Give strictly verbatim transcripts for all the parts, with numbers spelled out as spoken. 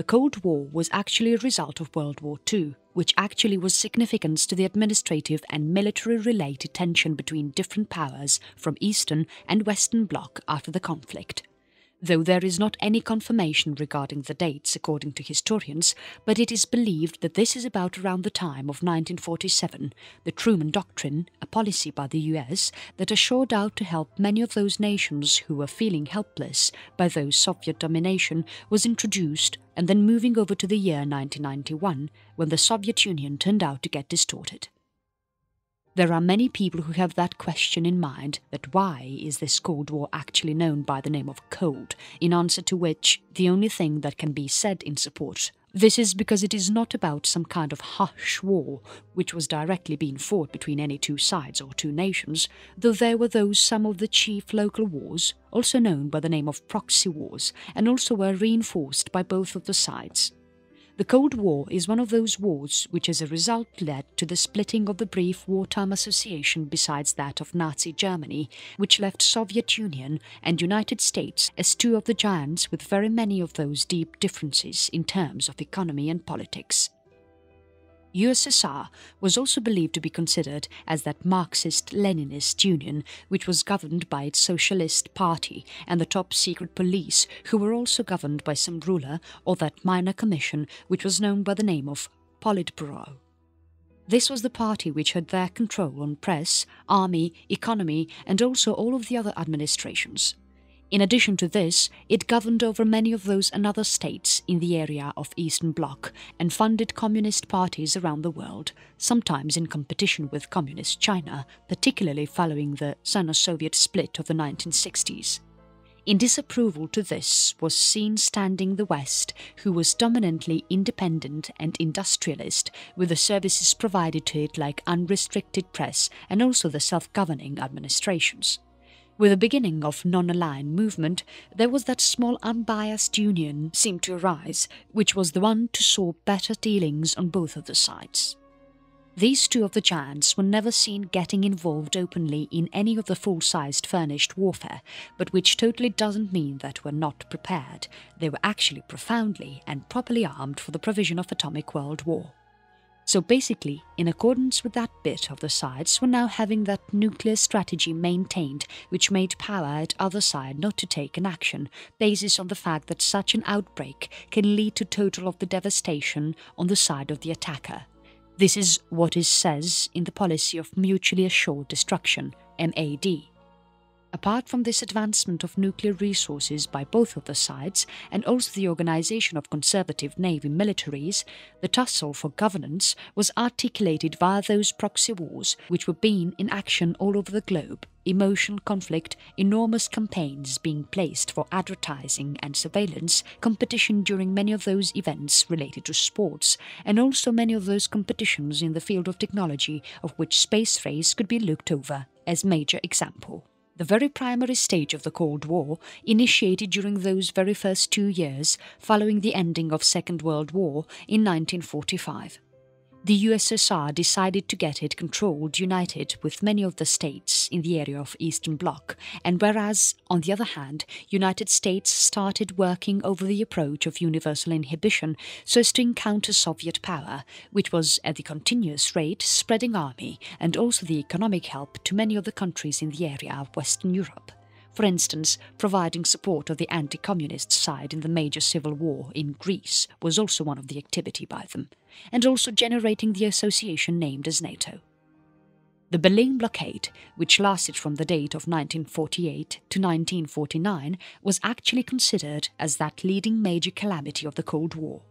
The Cold War was actually a result of World War Two, which actually was significant to the administrative and military-related tension between different powers from Eastern and Western Bloc after the conflict. Though there is not any confirmation regarding the dates according to historians, but it is believed that this is about around the time of nineteen forty-seven, the Truman Doctrine, a policy by the U S that assured out to help many of those nations who were feeling helpless by those Soviet domination, was introduced, and then moving over to the year nineteen ninety-one, when the Soviet Union turned out to get distorted. There are many people who have that question in mind, that why is this Cold War actually known by the name of Cold, in answer to which the only thing that can be said in support, this is because it is not about some kind of hush war, which was directly being fought between any two sides or two nations, though there were those some of the chief local wars, also known by the name of proxy wars, and also were reinforced by both of the sides. The Cold War is one of those wars which as a result led to the splitting of the brief wartime association besides that of Nazi Germany, which left Soviet Union and United States as two of the giants with very many of those deep differences in terms of economy and politics. U S S R was also believed to be considered as that Marxist-Leninist union which was governed by its Socialist Party and the top-secret police, who were also governed by some ruler or that minor commission which was known by the name of Politburo. This was the party which had their control on press, army, economy and also all of the other administrations. In addition to this, it governed over many of those another states in the area of Eastern Bloc and funded communist parties around the world, sometimes in competition with communist China, particularly following the Sino-Soviet split of the nineteen sixties. In disapproval to this was seen standing the West, who was dominantly independent and industrialist, with the services provided to it like unrestricted press and also the self-governing administrations. With the beginning of non-aligned movement, there was that small unbiased union seemed to arise, which was the one to saw better dealings on both of the sides. These two of the giants were never seen getting involved openly in any of the full-sized furnished warfare, but which totally doesn't mean that we're not prepared. They were actually profoundly and properly armed for the provision of atomic world war. So basically, in accordance with that bit of the sides, we're now having that nuclear strategy maintained, which made power at other side not to take an action, based on the fact that such an outbreak can lead to total of the devastation on the side of the attacker. This is what is says in the policy of Mutually Assured Destruction, M A D. Apart from this advancement of nuclear resources by both of the sides and also the organization of conservative navy militaries, the tussle for governance was articulated via those proxy wars which were being in action all over the globe, emotional conflict, enormous campaigns being placed for advertising and surveillance, competition during many of those events related to sports, and also many of those competitions in the field of technology, of which space race could be looked over as major example. The very primary stage of the Cold War, initiated during those very first two years following the ending of Second World War in nineteen forty-five. The U S S R decided to get it controlled united with many of the states in the area of Eastern Bloc, and whereas, on the other hand, United States started working over the approach of universal inhibition so as to encounter Soviet power, which was at the continuous rate spreading army and also the economic help to many of the countries in the area of Western Europe, for instance, providing support of the anti-communist side in the major civil war in Greece was also one of the activity by them, and also generating the association named as NATO. The Berlin blockade, which lasted from the date of nineteen forty-eight to nineteen forty-nine, was actually considered as that leading major calamity of the Cold War.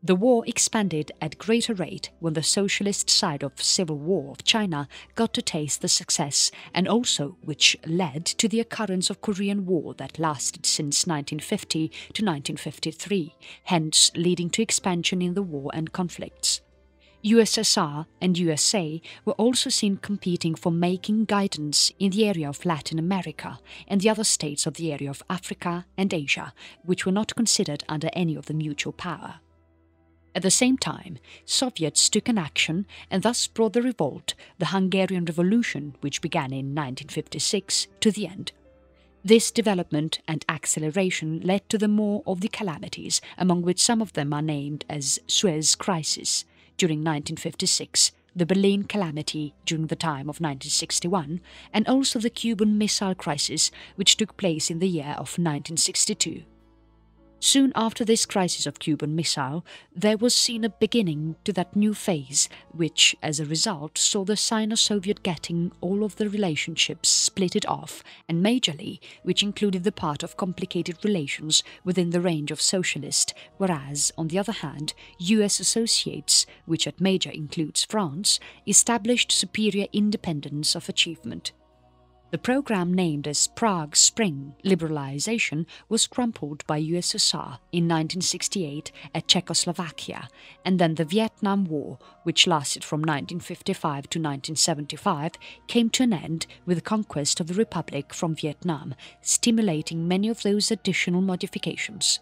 The war expanded at greater rate when the socialist side of civil war of China got to taste the success, and also which led to the occurrence of Korean War that lasted since nineteen fifty to nineteen fifty-three, hence leading to expansion in the war and conflicts. U S S R and U S A were also seen competing for making guidance in the area of Latin America and the other states of the area of Africa and Asia, which were not considered under any of the mutual power. At the same time, Soviets took an action and thus brought the revolt, the Hungarian Revolution, which began in nineteen fifty-six, to the end. This development and acceleration led to the more of the calamities, among which some of them are named as Suez Crisis during nineteen fifty-six, the Berlin Calamity during the time of nineteen sixty-one, and also the Cuban Missile Crisis, which took place in the year of nineteen sixty-two. Soon after this crisis of Cuban Missile, there was seen a beginning to that new phase, which, as a result, saw the Sino-Soviet getting all of the relationships splitted off, and majorly, which included the part of complicated relations within the range of socialist, whereas, on the other hand, U S associates, which at major includes France, established superior independence of achievement. The program named as Prague Spring liberalization was crumpled by U S S R in nineteen sixty-eight at Czechoslovakia, and then the Vietnam War, which lasted from nineteen fifty-five to nineteen seventy-five, came to an end with the conquest of the Republic from Vietnam, stimulating many of those additional modifications.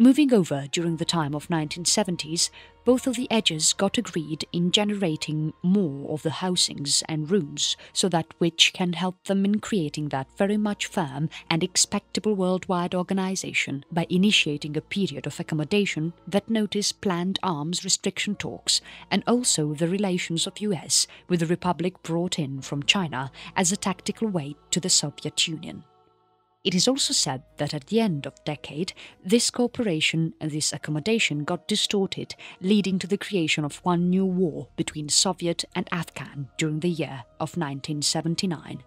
Moving over during the time of nineteen seventies, both of the edges got agreed in generating more of the housings and rooms, so that which can help them in creating that very much firm and expectable worldwide organization by initiating a period of accommodation that noticed planned arms restriction talks, and also the relations of U S with the Republic brought in from China as a tactical weight to the Soviet Union. It is also said that at the end of the decade, this cooperation and this accommodation got distorted, leading to the creation of one new war between Soviet and Afghan during the year of nineteen seventy-nine.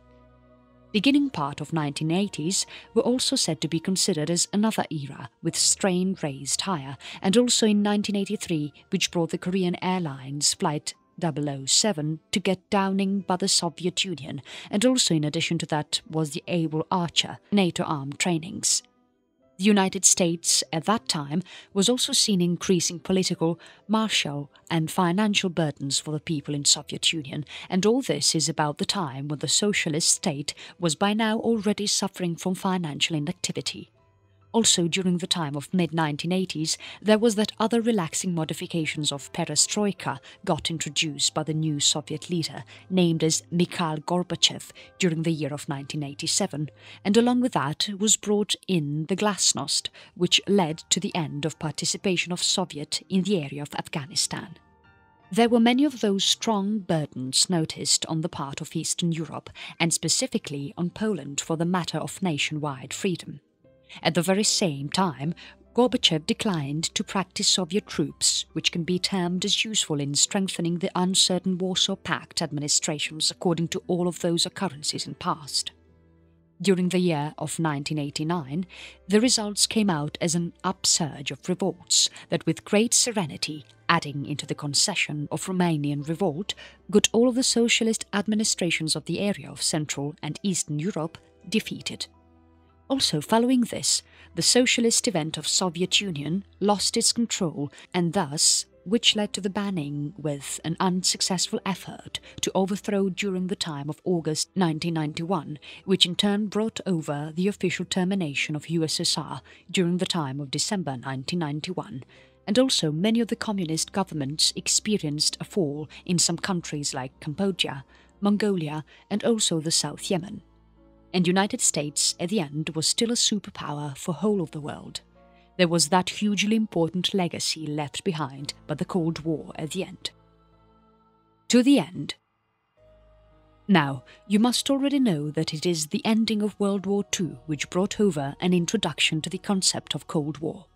Beginning part of nineteen eighties were also said to be considered as another era, with strain raised higher, and also in nineteen eighty-three, which brought the Korean Airlines Flight double oh seven to get downing by the Soviet Union, and also in addition to that was the Able Archer NATO armed trainings. The United States at that time was also seeing increasing political, martial and financial burdens for the people in Soviet Union, and all this is about the time when the socialist state was by now already suffering from financial inactivity. Also during the time of mid nineteen eighties, there was that other relaxing modifications of Perestroika got introduced by the new Soviet leader, named as Mikhail Gorbachev during the year of nineteen eighty-seven, and along with that was brought in the Glasnost, which led to the end of participation of Soviet in the area of Afghanistan. There were many of those strong burdens noticed on the part of Eastern Europe, and specifically on Poland for the matter of nationwide freedom. At the very same time, Gorbachev declined to practice Soviet troops, which can be termed as useful in strengthening the uncertain Warsaw Pact administrations according to all of those occurrences in past. During the year of nineteen eighty-nine, the results came out as an upsurge of revolts that with great serenity, adding into the concession of Romanian revolt, got all of the socialist administrations of the area of Central and Eastern Europe defeated. Also following this, the socialist event of Soviet Union lost its control, and thus, which led to the banning with an unsuccessful effort to overthrow during the time of August nineteen ninety-one, which in turn brought over the official termination of U S S R during the time of December nineteen ninety-one, and also many of the communist governments experienced a fall in some countries like Cambodia, Mongolia and also the South Yemen. And United States at the end was still a superpower for whole of the world. There was that hugely important legacy left behind by the Cold War at the end. To the end. Now, you must already know that it is the ending of World War Two which brought over an introduction to the concept of Cold War.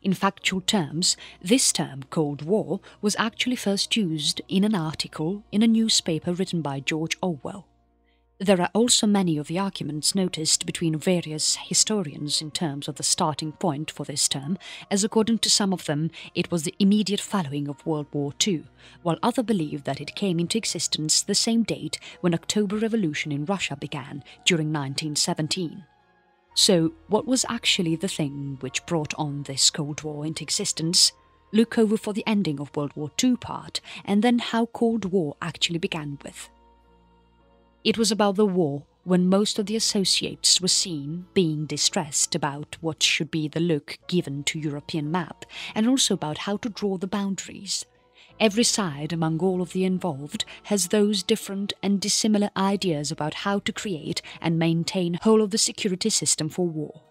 In factual terms, this term Cold War was actually first used in an article in a newspaper written by George Orwell. There are also many of the arguments noticed between various historians in terms of the starting point for this term, as according to some of them it was the immediate following of World War Two, while others believe that it came into existence the same date when October Revolution in Russia began during nineteen seventeen. So what was actually the thing which brought on this Cold War into existence? Look over for the ending of World War Two part, and then how Cold War actually began with. It was about the war when most of the associates were seen being distressed about what should be the look given to European map, and also about how to draw the boundaries. Every side among all of the involved has those different and dissimilar ideas about how to create and maintain whole of the security system for war.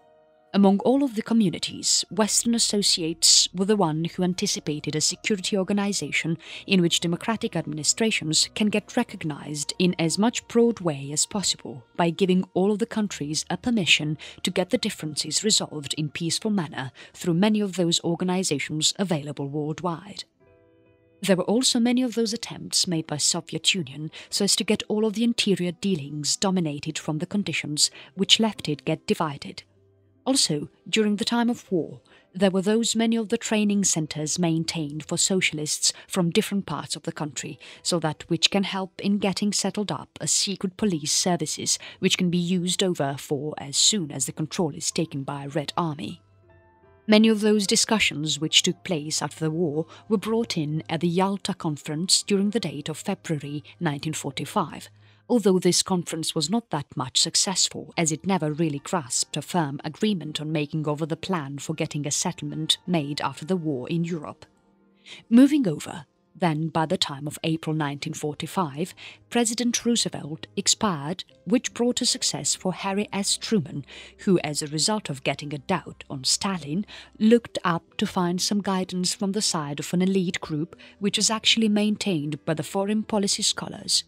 Among all of the communities, Western associates were the one who anticipated a security organization in which democratic administrations can get recognized in as much broad way as possible by giving all of the countries a permission to get the differences resolved in peaceful manner through many of those organizations available worldwide. There were also many of those attempts made by Soviet Union so as to get all of the interior dealings dominated from the conditions which left it get divided. Also, during the time of war, there were those many of the training centres maintained for socialists from different parts of the country, so that which can help in getting settled up as secret police services which can be used over for as soon as the control is taken by a Red Army. Many of those discussions which took place after the war were brought in at the Yalta Conference during the date of February nineteen forty-five, although this conference was not that much successful as it never really grasped a firm agreement on making over the plan for getting a settlement made after the war in Europe. Moving over, then by the time of April nineteen forty-five, President Roosevelt expired, which brought a success for Harry S. Truman, who as a result of getting a doubt on Stalin, looked up to find some guidance from the side of an elite group which was actually maintained by the foreign policy scholars.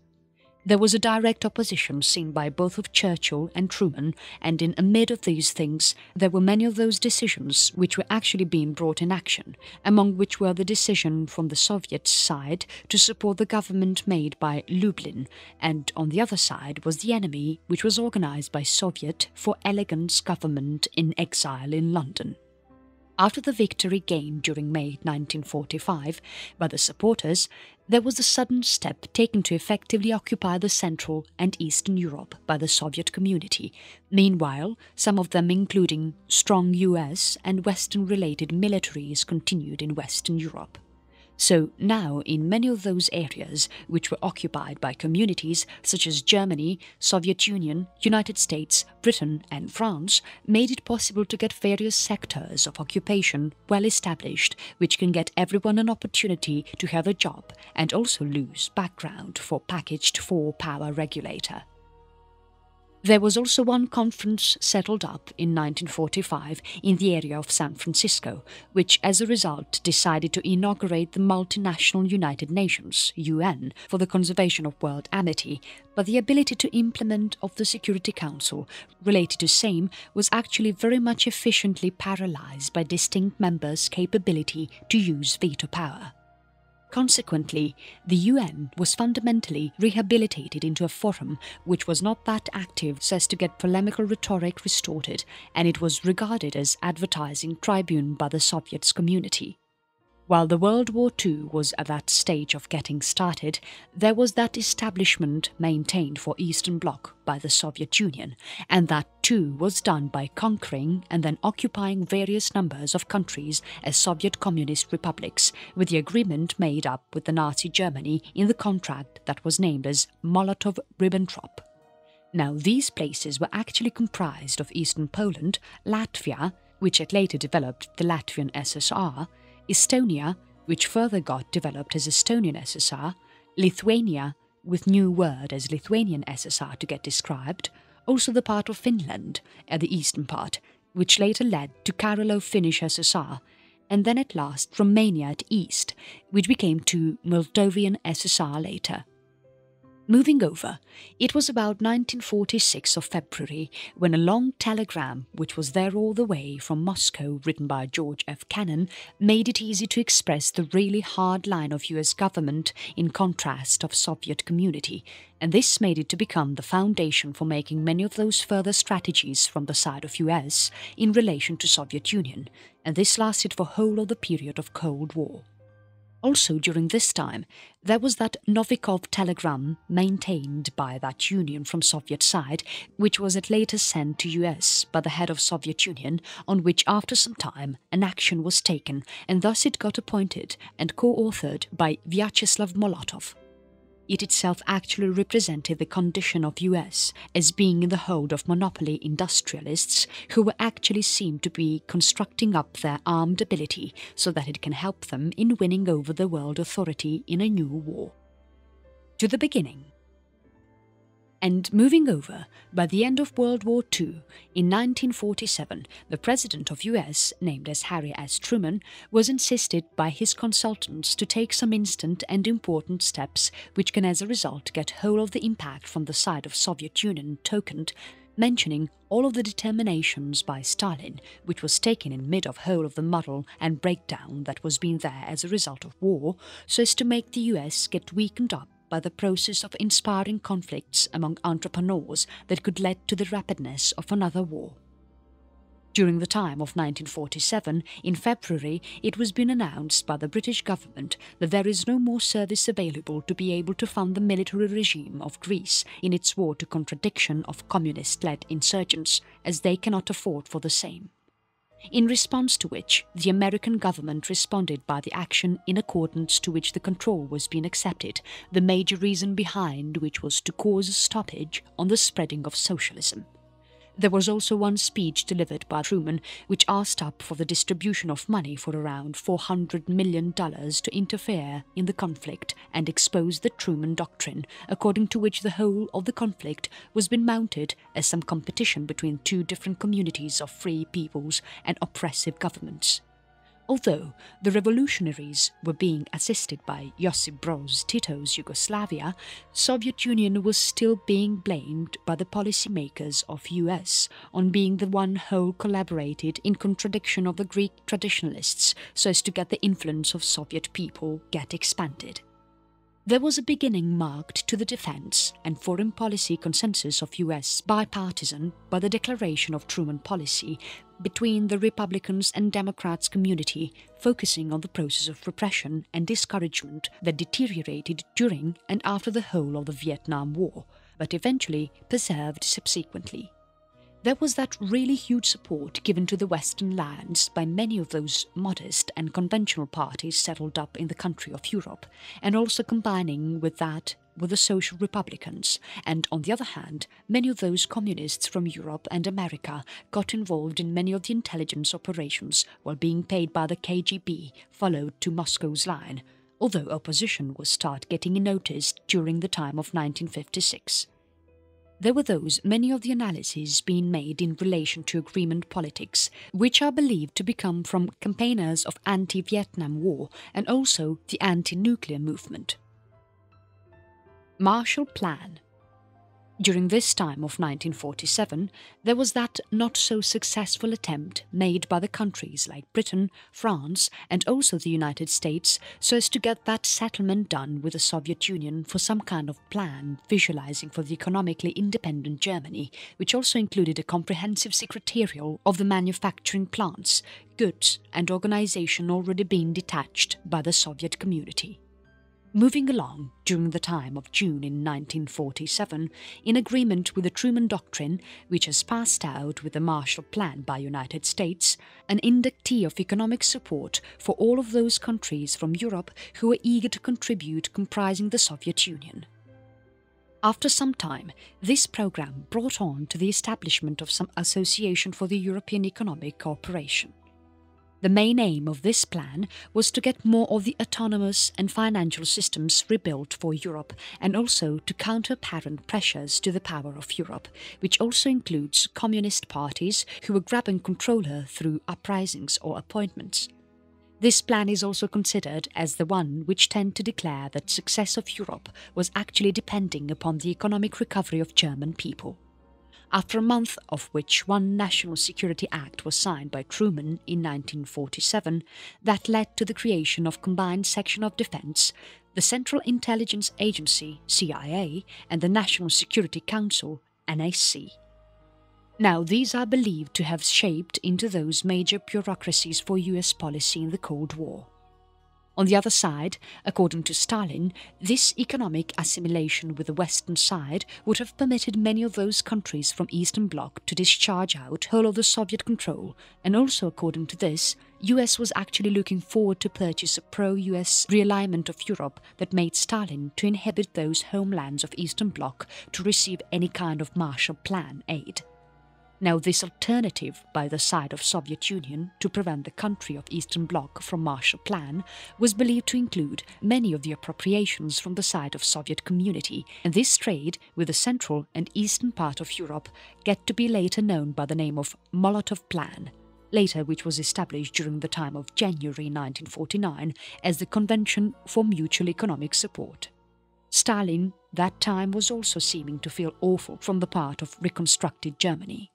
There was a direct opposition seen by both of Churchill and Truman, and in amid of these things, there were many of those decisions which were actually being brought in action, among which were the decision from the Soviet side to support the government made by Lublin, and on the other side was the enemy which was organised by Soviet for Elegant's government in exile in London. After the victory gained during May nineteen forty-five by the supporters, there was the sudden step taken to effectively occupy the Central and Eastern Europe by the Soviet community. Meanwhile, some of them including strong U S and Western-related militaries continued in Western Europe. So now in many of those areas which were occupied by communities such as Germany, Soviet Union, United States, Britain and France made it possible to get various sectors of occupation well established which can get everyone an opportunity to have a job and also lose background for packaged for power regulator. There was also one conference settled up in nineteen forty-five in the area of San Francisco, which as a result decided to inaugurate the multinational United Nations, U N, for the conservation of world amity, but the ability to implement of the Security Council related to same was actually very much efficiently paralysed by distinct members' capability to use veto power. Consequently, the U N was fundamentally rehabilitated into a forum which was not that active so as to get polemical rhetoric restored, and it was regarded as advertising tribune by the Soviets community. While the World War Two was at that stage of getting started, there was that establishment maintained for Eastern Bloc by the Soviet Union, and that too was done by conquering and then occupying various numbers of countries as Soviet Communist republics, with the agreement made up with the Nazi Germany in the contract that was named as Molotov-Ribbentrop. Now these places were actually comprised of Eastern Poland, Latvia, which had later developed the Latvian S S R, Estonia, which further got developed as Estonian S S R, Lithuania, with new word as Lithuanian S S R to get described, also the part of Finland, at the eastern part, which later led to Karelo-Finnish S S R, and then at last Romania at east, which became to Moldavian S S R later. Moving over, it was about nineteen forty-six of February when a long telegram, which was there all the way from Moscow written by George F. Kennan, made it easy to express the really hard line of U S government in contrast of Soviet community, and this made it to become the foundation for making many of those further strategies from the side of U S in relation to Soviet Union, and this lasted for whole of the period of Cold War. Also during this time, there was that Novikov telegram maintained by that Union from Soviet side, which was at later sent to U S by the head of Soviet Union, on which after some time an action was taken, and thus it got appointed and co-authored by Vyacheslav Molotov. It itself actually represented the condition of U S as being in the hold of monopoly industrialists who actually seemed to be constructing up their armed ability so that it can help them in winning over the world authority in a new war. To the beginning. And moving over, by the end of World War Two, in nineteen forty-seven, the president of U S, named as Harry S. Truman, was insisted by his consultants to take some instant and important steps which can as a result get whole of the impact from the side of Soviet Union tokened, mentioning all of the determinations by Stalin, which was taken in mid of whole of the muddle and breakdown that was being there as a result of war, so as to make the U S get weakened up by the process of inspiring conflicts among entrepreneurs that could lead to the rapidness of another war. During the time of nineteen forty-seven, in February, it was been announced by the British government that there is no more service available to be able to fund the military regime of Greece in its war to contradiction of communist-led insurgents, as they cannot afford for the same. In response to which, the American government responded by the action in accordance to which the control was being accepted, the major reason behind which was to cause a stoppage on the spreading of socialism. There was also one speech delivered by Truman which asked up for the distribution of money for around four hundred million dollars to interfere in the conflict and expose the Truman Doctrine, according to which the whole of the conflict was being mounted as some competition between two different communities of free peoples and oppressive governments. Although the revolutionaries were being assisted by Josip Broz Tito's Yugoslavia, Soviet Union was still being blamed by the policymakers of U S on being the one who collaborated in contradiction of the Greek traditionalists so as to get the influence of Soviet people get expanded. There was a beginning marked to the defense and foreign policy consensus of U S bipartisan by the declaration of Truman policy between the Republicans and Democrats community, focusing on the process of repression and discouragement that deteriorated during and after the whole of the Vietnam War, but eventually preserved subsequently. There was that really huge support given to the Western lands by many of those modest and conventional parties settled up in the country of Europe, and also combining with that were the social republicans, and on the other hand, many of those communists from Europe and America got involved in many of the intelligence operations while being paid by the K G B, followed to Moscow's line, although opposition was start getting noticed during the time of nineteen fifty-six. There were those many of the analyses being made in relation to agreement politics, which are believed to become from campaigners of anti-Vietnam War and also the anti-nuclear movement. Marshall Plan. During this time of nineteen forty-seven, there was that not-so-successful attempt made by the countries like Britain, France and also the United States so as to get that settlement done with the Soviet Union for some kind of plan visualizing for the economically independent Germany, which also included a comprehensive secretarial of the manufacturing plants, goods and organization already being detached by the Soviet community. Moving along, during the time of June in nineteen forty-seven, in agreement with the Truman Doctrine, which has passed out with the Marshall Plan by United States, an indictee of economic support for all of those countries from Europe who were eager to contribute comprising the Soviet Union. After some time, this program brought on to the establishment of some association for the European Economic Cooperation. The main aim of this plan was to get more of the autonomous and financial systems rebuilt for Europe and also to counter apparent pressures to the power of Europe, which also includes communist parties who were grabbing control through uprisings or appointments. This plan is also considered as the one which tended to declare that success of Europe was actually depending upon the economic recovery of German people. After a month of which one National Security Act was signed by Truman in nineteen forty-seven, that led to the creation of Combined Section of Defense, the Central Intelligence Agency, C I A, and the National Security Council, N S C. Now these are believed to have shaped into those major bureaucracies for U S policy in the Cold War. On the other side, according to Stalin, this economic assimilation with the Western side would have permitted many of those countries from Eastern Bloc to discharge out whole of the Soviet control, and also according to this, U S was actually looking forward to purchase a pro-U S realignment of Europe that made Stalin to inhabit those homelands of Eastern Bloc to receive any kind of Marshall Plan aid. Now this alternative by the side of Soviet Union to prevent the country of Eastern Bloc from Marshall Plan was believed to include many of the appropriations from the side of Soviet community, and this trade with the central and eastern part of Europe get to be later known by the name of Molotov Plan, later which was established during the time of January nineteen forty-nine as the Convention for Mutual Economic Support. Stalin that time was also seeming to feel awful from the part of reconstructed Germany.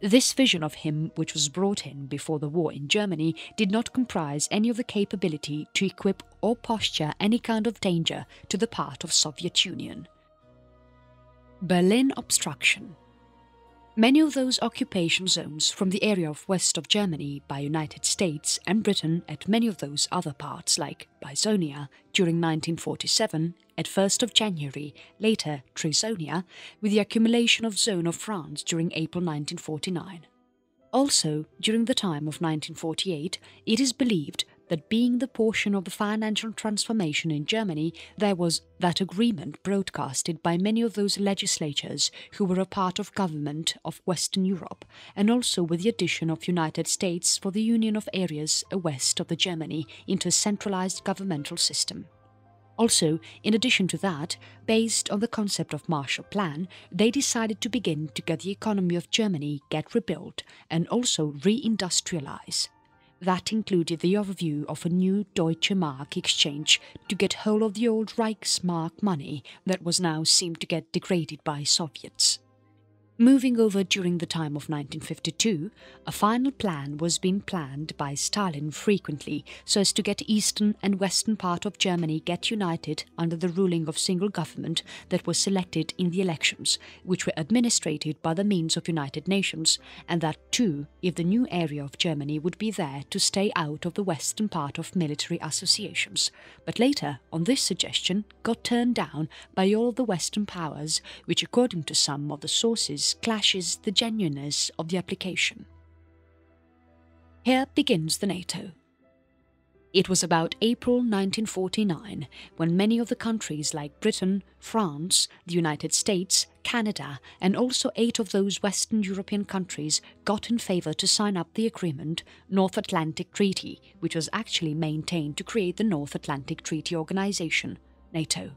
This vision of him, which was brought in before the war in Germany, did not comprise any of the capability to equip or posture any kind of danger to the part of Soviet Union. Berlin obstruction. Many of those occupation zones from the area of west of Germany by United States and Britain at many of those other parts like Byzonia during nineteen forty-seven, at first of January, later Trizonia, with the accumulation of zone of France during April nineteen forty-nine. Also, during the time of nineteen forty-eight, it is believed that being the portion of the financial transformation in Germany, there was that agreement broadcasted by many of those legislatures who were a part of government of Western Europe, and also with the addition of United States for the union of areas west of the Germany into a centralized governmental system. Also, in addition to that, based on the concept of Marshall Plan, they decided to begin to get the economy of Germany get rebuilt and also reindustrialize. That included the overview of a new Deutsche Mark exchange to get hold of the old Reichsmark money that was now seemed to get degraded by Soviets. Moving over during the time of nineteen fifty-two, a final plan was being planned by Stalin frequently so as to get eastern and western part of Germany get united under the ruling of single government that was selected in the elections, which were administrated by the means of United Nations, and that too if the new area of Germany would be there to stay out of the western part of military associations, but later on this suggestion got turned down by all the western powers, which according to some of the sources clashes the genuineness of the application. Here begins the NATO. It was about April nineteen forty-nine when many of the countries like Britain, France, the United States, Canada, and also eight of those Western European countries got in favour to sign up the agreement, North Atlantic Treaty, which was actually maintained to create the North Atlantic Treaty Organisation, NATO.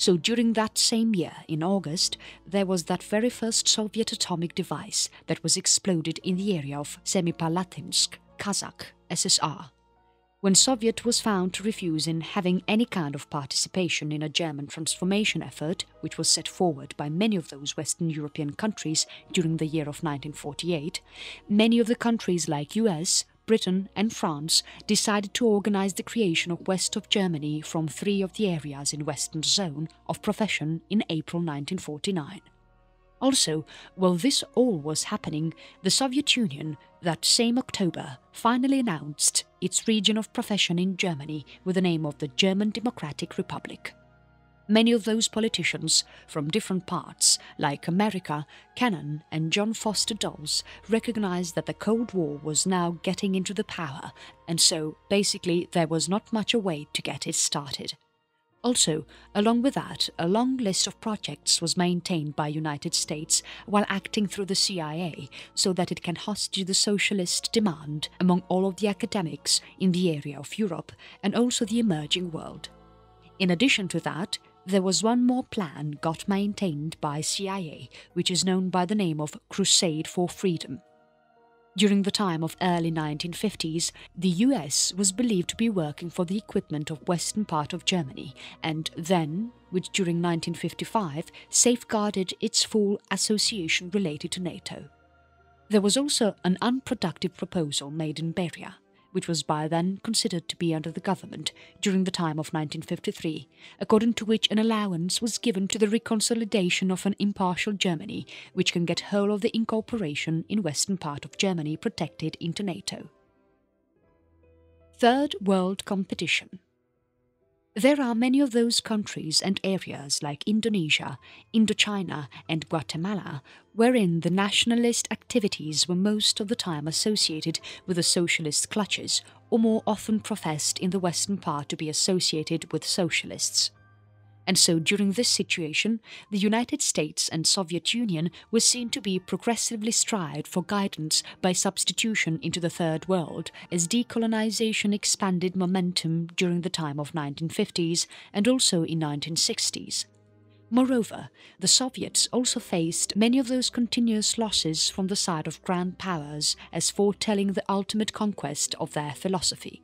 So during that same year, in August, there was that very first Soviet atomic device that was exploded in the area of Semipalatinsk, Kazakh, S S R. When Soviet was found to refuse in having any kind of participation in a German transformation effort, which was set forward by many of those Western European countries during the year of nineteen forty-eight, many of the countries like U S, Britain and France decided to organize the creation of west of Germany from three of the areas in Western Zone of Profession in April nineteen forty-nine. Also, while this all was happening, the Soviet Union that same October finally announced its region of profession in Germany with the name of the German Democratic Republic. Many of those politicians from different parts, like America, Kennan and John Foster Dulles, recognised that the Cold War was now getting into the power, and so basically there was not much a way to get it started. Also, along with that, a long list of projects was maintained by United States while acting through the C I A so that it can hostage the socialist demand among all of the academics in the area of Europe and also the emerging world. In addition to that, there was one more plan got maintained by C I A, which is known by the name of Crusade for Freedom. During the time of early nineteen fifties, the U S was believed to be working for the equipment of western part of Germany, and then, which during nineteen fifty-five, safeguarded its full association related to NATO. There was also an unproductive proposal made in Beria, which was by then considered to be under the government during the time of nineteen fifty-three, according to which an allowance was given to the reconsolidation of an impartial Germany, which can get hold of the incorporation in western part of Germany protected into NATO. Third World Competition. There are many of those countries and areas like Indonesia, Indochina and Guatemala wherein the nationalist activities were most of the time associated with the socialist clutches or more often professed in the western part to be associated with socialists. And so during this situation, the United States and Soviet Union were seen to be progressively strived for guidance by substitution into the Third World as decolonization expanded momentum during the time of nineteen fifties and also in nineteen sixties. Moreover, the Soviets also faced many of those continuous losses from the side of grand powers as foretelling the ultimate conquest of their philosophy.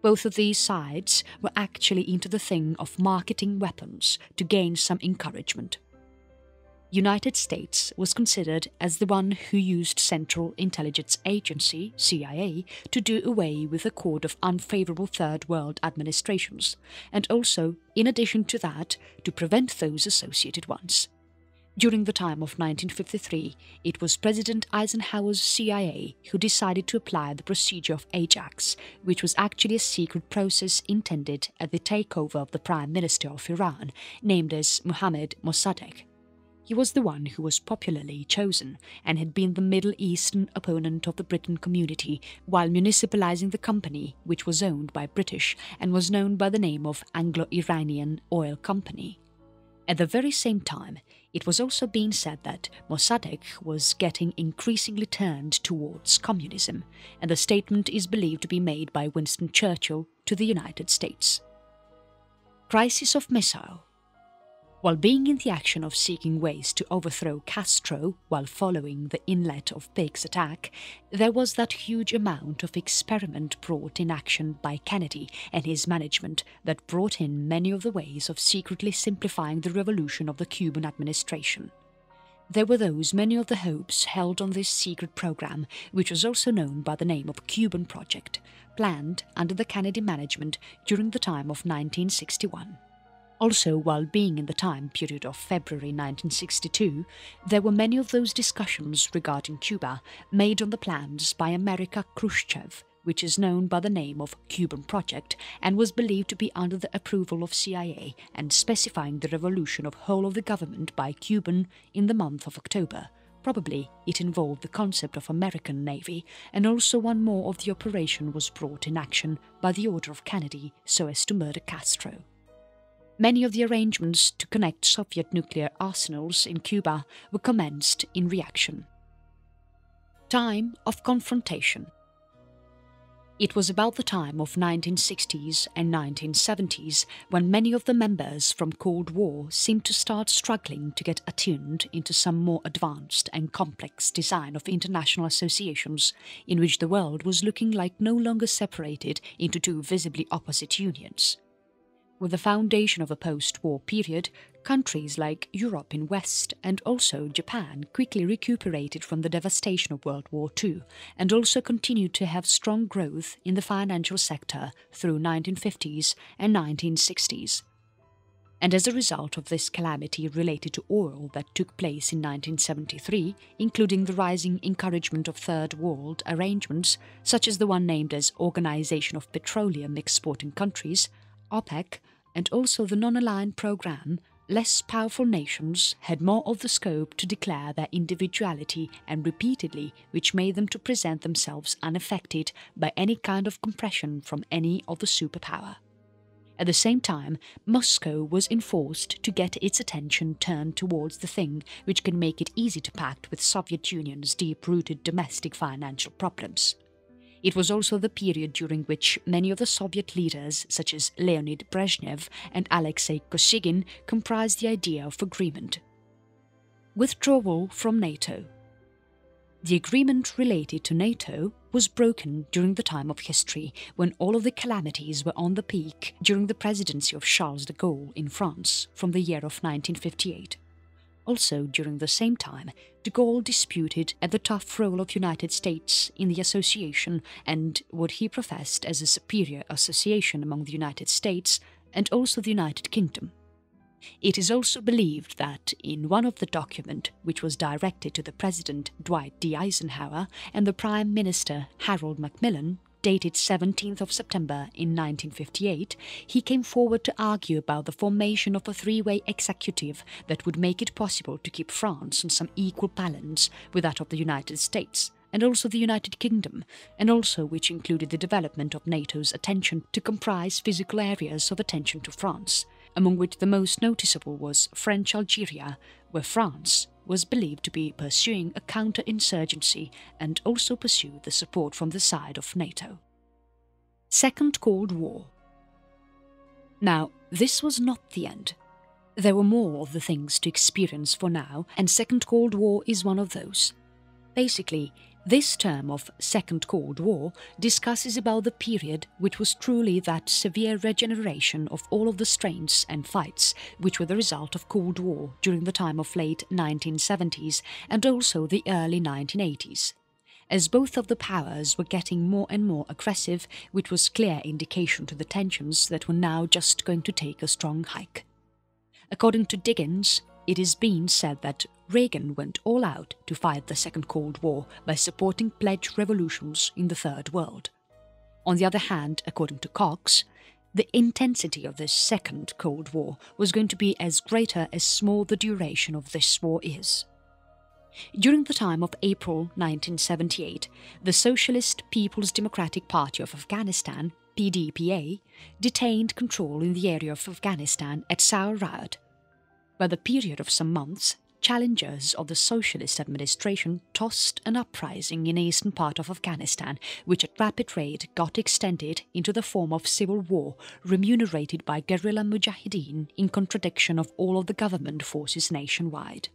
Both of these sides were actually into the thing of marketing weapons to gain some encouragement. United States was considered as the one who used Central Intelligence Agency, C I A, to do away with the code of unfavorable Third World administrations, and also, in addition to that, to prevent those associated ones. During the time of nineteen fifty-three, it was President Eisenhower's C I A who decided to apply the procedure of Ajax, which was actually a secret process intended at the takeover of the Prime Minister of Iran, named as Mohammad Mossadegh. He was the one who was popularly chosen and had been the Middle Eastern opponent of the Britain community while municipalizing the company, which was owned by British and was known by the name of Anglo-Iranian Oil Company. At the very same time, it was also being said that Mossadegh was getting increasingly turned towards communism, and the statement is believed to be made by Winston Churchill to the United States. Crisis of Missile. While being in the action of seeking ways to overthrow Castro while following the inlet of Pig's attack, there was that huge amount of experiment brought in action by Kennedy and his management that brought in many of the ways of secretly simplifying the revolution of the Cuban administration. There were those many of the hopes held on this secret program, which was also known by the name of Cuban Project, planned under the Kennedy management during the time of nineteen sixty-one. Also, while being in the time period of February nineteen sixty-two, there were many of those discussions regarding Cuba made on the plans by America Khrushchev, which is known by the name of Cuban Project and was believed to be under the approval of C I A and specifying the revolution of whole of the government by Cuban in the month of October. Probably it involved the concept of American Navy, and also one more of the operation was brought in action by the order of Kennedy so as to murder Castro. Many of the arrangements to connect Soviet nuclear arsenals in Cuba were commenced in reaction. Time of confrontation. It was about the time of nineteen sixties and nineteen seventies when many of the members from Cold War seemed to start struggling to get attuned into some more advanced and complex design of international associations in which the world was looking like no longer separated into two visibly opposite unions. With the foundation of a post-war period, countries like Europe in West and also Japan quickly recuperated from the devastation of World War Two and also continued to have strong growth in the financial sector through nineteen fifties and nineteen sixties. And as a result of this calamity related to oil that took place in nineteen seventy-three, including the rising encouragement of Third World arrangements, such as the one named as Organization of Petroleum Exporting Countries, OPEC, and also the non-aligned program, less powerful nations had more of the scope to declare their individuality and repeatedly, which made them to present themselves unaffected by any kind of compression from any of the superpower. At the same time, Moscow was enforced to get its attention turned towards the thing which can make it easy to pact with Soviet Union's deep-rooted domestic financial problems. It was also the period during which many of the Soviet leaders, such as Leonid Brezhnev and Alexei Kosygin, comprised the idea of agreement. Withdrawal from NATO. The agreement related to NATO was broken during the time of history, when all of the calamities were on the peak during the presidency of Charles de Gaulle in France from the year of nineteen fifty-eight. Also, during the same time, de Gaulle disputed at the tough role of United States in the association and what he professed as a superior association among the United States and also the United Kingdom. It is also believed that in one of the document which was directed to the President Dwight D Eisenhower and the Prime Minister Harold Macmillan, dated seventeenth of September in nineteen fifty-eight, he came forward to argue about the formation of a three-way executive that would make it possible to keep France on some equal balance with that of the United States and also the United Kingdom, and also which included the development of NATO's attention to comprise physical areas of attention to France, among which the most noticeable was French Algeria, where France was believed to be pursuing a counter-insurgency and also pursued the support from the side of NATO. Second Cold War. Now, this was not the end. There were more of the things to experience for now, and Second Cold War is one of those. Basically, this term of Second Cold War discusses about the period which was truly that severe regeneration of all of the strains and fights which were the result of Cold War during the time of late nineteen seventies and also the early nineteen eighties. As both of the powers were getting more and more aggressive, which was clear indication to the tensions that were now just going to take a strong hike. According to Diggins, it is being said that Reagan went all out to fight the Second Cold War by supporting pledged revolutions in the Third World. On the other hand, according to Cox, the intensity of this Second Cold War was going to be as greater as small the duration of this war is. During the time of April nineteen seventy-eight, the Socialist People's Democratic Party of Afghanistan, P D P A, detained control in the area of Afghanistan at Sauerraud. By the period of some months, challengers of the socialist administration tossed an uprising in the eastern part of Afghanistan, which at rapid rate got extended into the form of civil war, remunerated by guerrilla Mujahideen in contradiction of all of the government forces nationwide.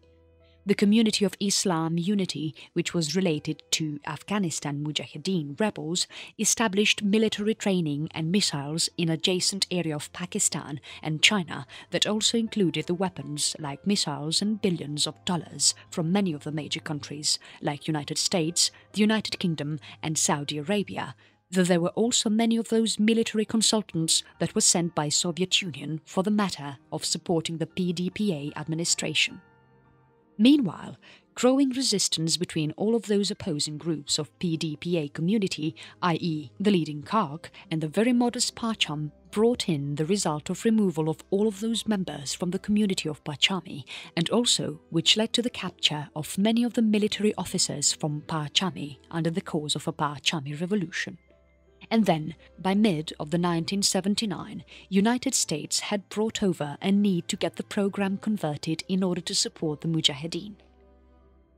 The Community of Islam Unity, which was related to Afghanistan Mujahideen rebels, established military training and missiles in adjacent area of Pakistan and China that also included the weapons like missiles and billions of dollars from many of the major countries like United States, the United Kingdom and Saudi Arabia, though there were also many of those military consultants that were sent by Soviet Union for the matter of supporting the P D P A administration. Meanwhile, growing resistance between all of those opposing groups of P D P A community, that is the leading Karg and the very modest Parcham, brought in the result of removal of all of those members from the community of Parchami, and also which led to the capture of many of the military officers from Parchami under the cause of a Parchami revolution. And then, by mid of the nineteen seventy-nine, United States had brought over a need to get the program converted in order to support the Mujahideen.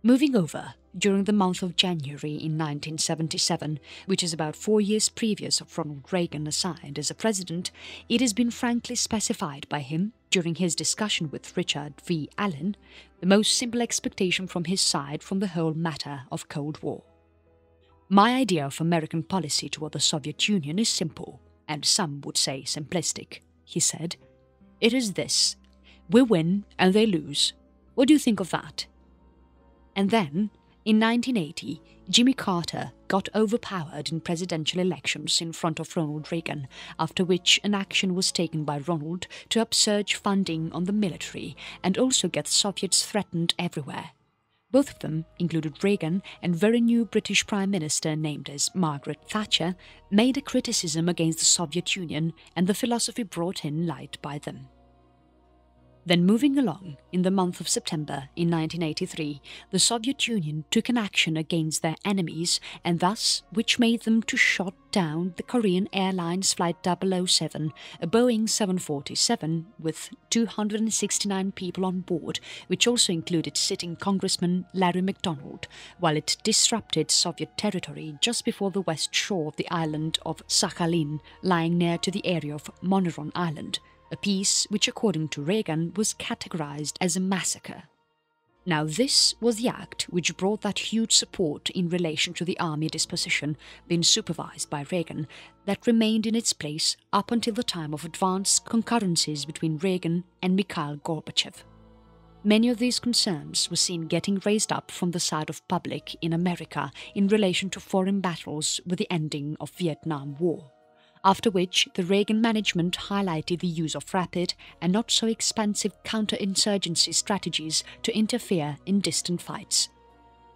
Moving over, during the month of January in nineteen seventy-seven, which is about four years previous of Ronald Reagan assigned as a president, it has been frankly specified by him, during his discussion with Richard V. Allen, the most simple expectation from his side from the whole matter of Cold War. My idea of American policy toward the Soviet Union is simple, and some would say simplistic, he said. It is this: we win and they lose. What do you think of that? And then, in nineteen eighty, Jimmy Carter got overpowered in presidential elections in front of Ronald Reagan, after which an action was taken by Ronald to upsurge funding on the military and also get Soviets threatened everywhere. Both of them, included Reagan and very new British Prime Minister named as Margaret Thatcher, made a criticism against the Soviet Union and the philosophy brought in light by them. Then moving along, in the month of September in nineteen eighty-three, the Soviet Union took an action against their enemies and thus which made them to shot down the Korean Airlines Flight double oh seven, a Boeing seven forty-seven with two hundred sixty-nine people on board, which also included sitting Congressman Larry McDonald, while it disrupted Soviet territory just before the west shore of the island of Sakhalin, lying near to the area of Moneron Island, a piece which according to Reagan was categorized as a massacre. Now this was the act which brought that huge support in relation to the army disposition, being supervised by Reagan, that remained in its place up until the time of advanced concurrencies between Reagan and Mikhail Gorbachev. Many of these concerns were seen getting raised up from the side of public in America in relation to foreign battles with the ending of Vietnam War, after which the Reagan management highlighted the use of rapid and not so expensive counterinsurgency strategies to interfere in distant fights.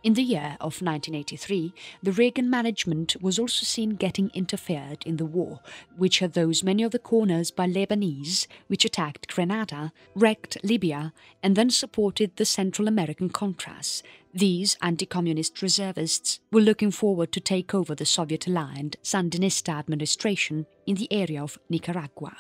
In the year of nineteen eighty-three, the Reagan management was also seen getting interfered in the war, which had those many of the corners by Lebanese, which attacked Grenada, wrecked Libya, and then supported the Central American Contras. These anti-communist reservists were looking forward to take over the Soviet-aligned Sandinista administration in the area of Nicaragua.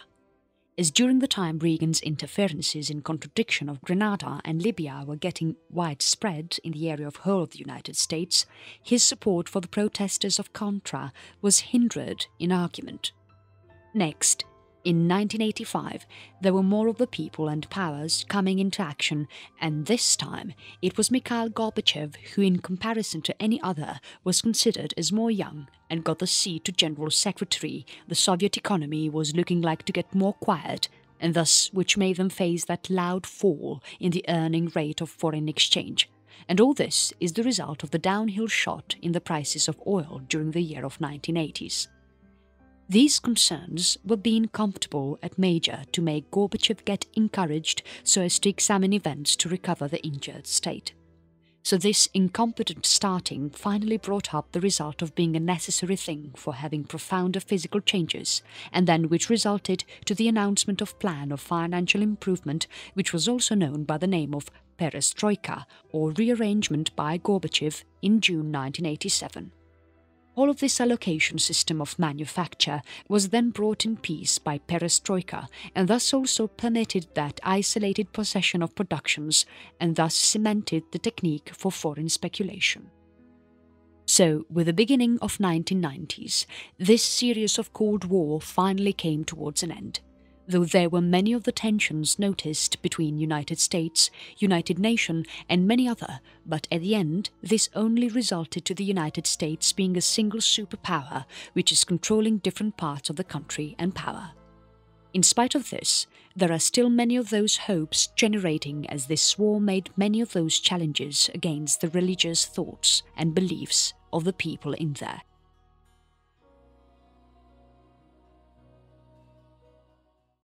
As during the time Reagan's interferences in contradiction of Grenada and Libya were getting widespread in the area of whole of the United States, his support for the protesters of Contra was hindered in argument. Next, in nineteen eighty-five, there were more of the people and powers coming into action, and this time it was Mikhail Gorbachev who, in comparison to any other, was considered as more young and got the seat to General Secretary. The Soviet economy was looking like to get more quiet, and thus which made them face that loud fall in the earning rate of foreign exchange. And all this is the result of the downhill shot in the prices of oil during the year of nineteen eighties. These concerns were being comfortable at major to make Gorbachev get encouraged so as to examine events to recover the injured state. So this incompetent starting finally brought up the result of being a necessary thing for having profounder physical changes, and then which resulted to the announcement of plan of financial improvement, which was also known by the name of Perestroika, or rearrangement by Gorbachev, in June nineteen eighty-seven. All of this allocation system of manufacture was then brought in peace by Perestroika, and thus also permitted that isolated possession of productions, and thus cemented the technique for foreign speculation. So, with the beginning of nineteen nineties, this series of Cold War finally came towards an end, though there were many of the tensions noticed between United States, United Nation and many other, but at the end this only resulted to the United States being a single superpower which is controlling different parts of the country and power. In spite of this, there are still many of those hopes generating, as this war made many of those challenges against the religious thoughts and beliefs of the people in there.